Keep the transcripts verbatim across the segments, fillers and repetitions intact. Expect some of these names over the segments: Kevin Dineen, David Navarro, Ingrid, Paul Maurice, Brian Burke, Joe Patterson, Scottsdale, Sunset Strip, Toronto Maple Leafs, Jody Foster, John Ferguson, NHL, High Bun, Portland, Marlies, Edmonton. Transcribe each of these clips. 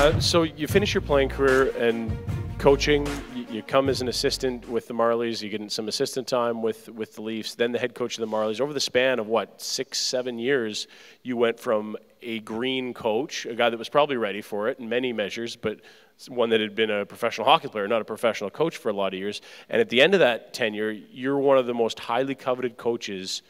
Uh, so you finish your playing career and coaching. You, you come as an assistant with the Marlies. You get in some assistant time with, with the Leafs, then the head coach of the Marlies. Over the span of, what, six, seven years, you went from a green coach, a guy that was probably ready for it in many measures, but one that had been a professional hockey player, not a professional coach for a lot of years. And at the end of that tenure, you're one of the most highly coveted coaches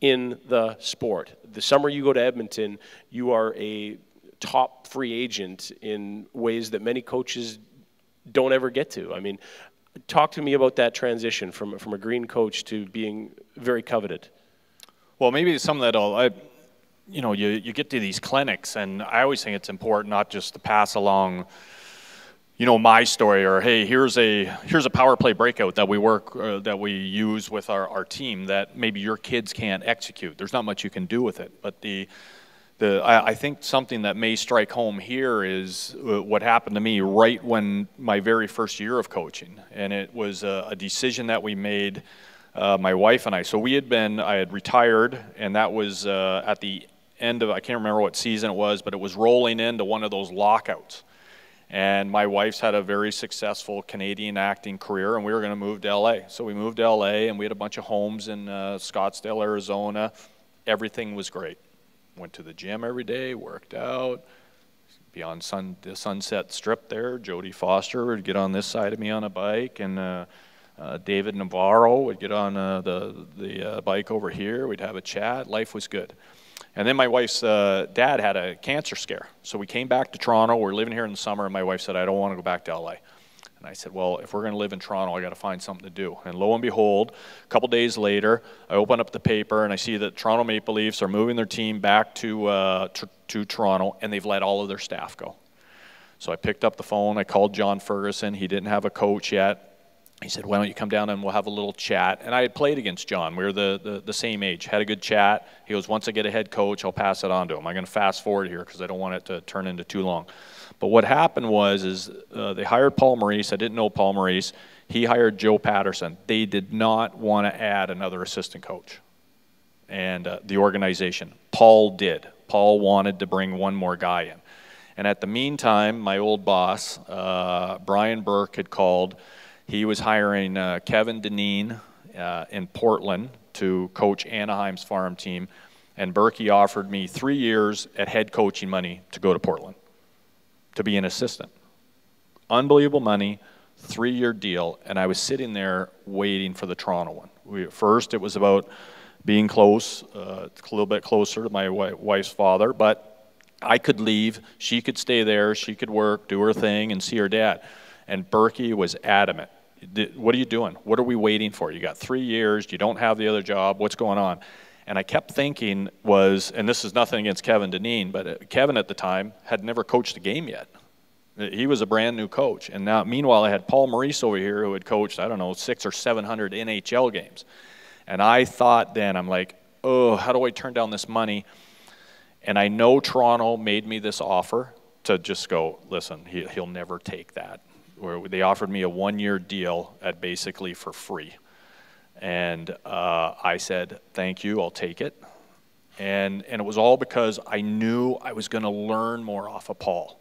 in the sport. The summer you go to Edmonton, you are a top free agent in ways that many coaches don't ever get to. I mean, talk to me about that transition from, from a green coach to being very coveted. Well, maybe some of that all, I, you know, you, you get to these clinics, and I always think it's important not just to pass along, you know, my story, or hey, here's a, here's a power play breakout that we work, uh, that we use with our, our team that maybe your kids can't execute. There's not much you can do with it, but the, The, I, I think something that may strike home here is what happened to me right when my very first year of coaching, and it was a, a decision that we made, uh, my wife and I. So we had been, I had retired, and that was uh, at the end of, I can't remember what season it was, but it was rolling into one of those lockouts. And my wife's had a very successful Canadian acting career, and we were going to move to L A. So we moved to L A, and we had a bunch of homes in uh, Scottsdale, Arizona. Everything was great. Went to the gym every day, worked out, be on sun, the Sunset Strip there. Jody Foster would get on this side of me on a bike, and uh, uh, David Navarro would get on uh, the, the uh, bike over here. We'd have a chat. Life was good. And then my wife's uh, dad had a cancer scare. So we came back to Toronto. We're living here in the summer, and my wife said, I don't want to go back to L A. And I said, well, if we're going to live in Toronto, I got to find something to do. And lo and behold, a couple days later, I open up the paper and I see that Toronto Maple Leafs are moving their team back to, uh, to, to Toronto, and they've let all of their staff go. So I picked up the phone. I called John Ferguson. He didn't have a coach yet. He said, why don't you come down and we'll have a little chat. And I had played against John. We were the, the, the same age. Had a good chat. He goes, once I get a head coach, I'll pass it on to him. I'm going to fast forward here because I don't want it to turn into too long. But what happened was is uh, they hired Paul Maurice. I didn't know Paul Maurice. He hired Joe Patterson. They did not want to add another assistant coach and uh, the organization. Paul did. Paul wanted to bring one more guy in. And at the meantime, my old boss, uh, Brian Burke, had called. He was hiring uh, Kevin Dineen uh, in Portland to coach Anaheim's farm team, and Berkey offered me three years at head coaching money to go to Portland to be an assistant. Unbelievable money, three-year deal, and I was sitting there waiting for the Toronto one. We, at first, it was about being close, uh, a little bit closer to my wife's father, but I could leave. She could stay there. She could work, do her thing, and see her dad. And Berkey was adamant. What are you doing? What are we waiting for? You got three years. You don't have the other job. What's going on? And I kept thinking was, and this is nothing against Kevin Dineen, but Kevin at the time had never coached a game yet. He was a brand new coach. And now, meanwhile, I had Paul Maurice over here who had coached, I don't know, six or seven hundred N H L games. And I thought then, I'm like, oh, how do I turn down this money? And I know Toronto made me this offer to just go, listen, he, he'll never take that. Where they offered me a one-year deal at basically for free. And uh, I said, thank you, I'll take it. And, and it was all because I knew I was going to learn more off of Paul.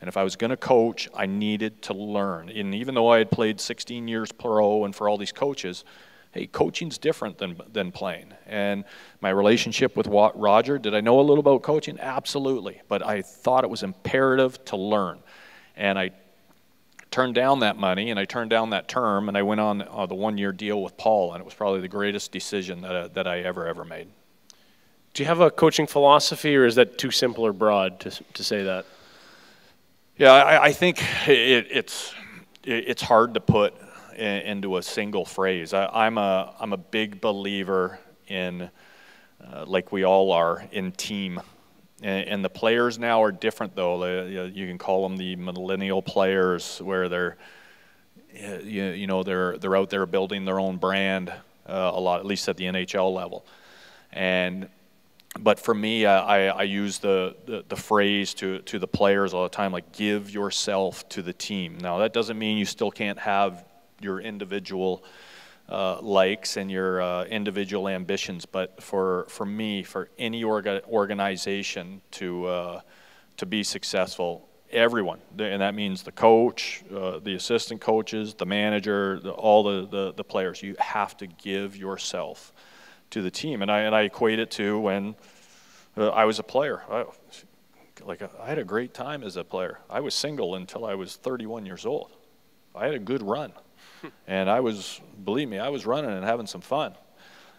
And if I was going to coach, I needed to learn. And even though I had played sixteen years pro and for all these coaches, hey, coaching's different than, than playing. And my relationship with Roger, did I know a little about coaching? Absolutely. But I thought it was imperative to learn. And I turned down that money, and I turned down that term, and I went on uh, the one-year deal with Paul, and it was probably the greatest decision that, uh, that I ever, ever made. Do you have a coaching philosophy, or is that too simple or broad to, to say that? Yeah, I, I think it, it's, it, it's hard to put in, into a single phrase. I, I'm, a, I'm a big believer in, uh, like we all are, in team. And the players now are different, though. You can call them the millennial players, where they're, you know, they're they're out there building their own brand uh, a lot, at least at the N H L level. And but for me, I, I use the, the the phrase to to the players all the time, like give yourself to the team. Now that doesn't mean you still can't have your individual Uh, likes and your uh, individual ambitions, but for for me, for any orga organization to uh, to be successful, everyone, and that means the coach, uh, the assistant coaches, the manager, the, all the, the, the players. You have to give yourself to the team. And I, and I equate it to when uh, I was a player. I, like I had a great time as a player. I was single until I was thirty-one years old. I had a good run. And I was, believe me, I was running and having some fun.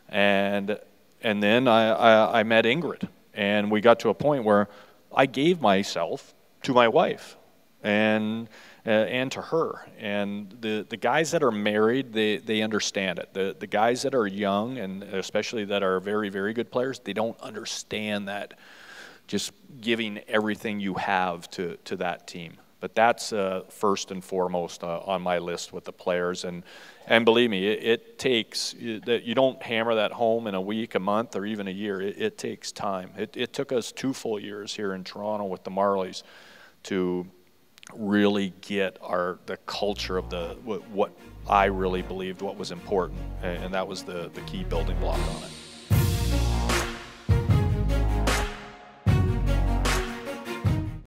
And, and then I, I, I met Ingrid. And we got to a point where I gave myself to my wife and uh, and to her. And the, the guys that are married, they, they understand it. The, the guys that are young, and especially that are very, very good players, they don't understand that just giving everything you have to, to that team. But that's uh, first and foremost uh, on my list with the players. And, and believe me, it, it takes, that you don't hammer that home in a week, a month, or even a year. It, it takes time. It, it took us two full years here in Toronto with the Marlies to really get our the culture of the what, what I really believed, what was important. And that was the, the key building block on it.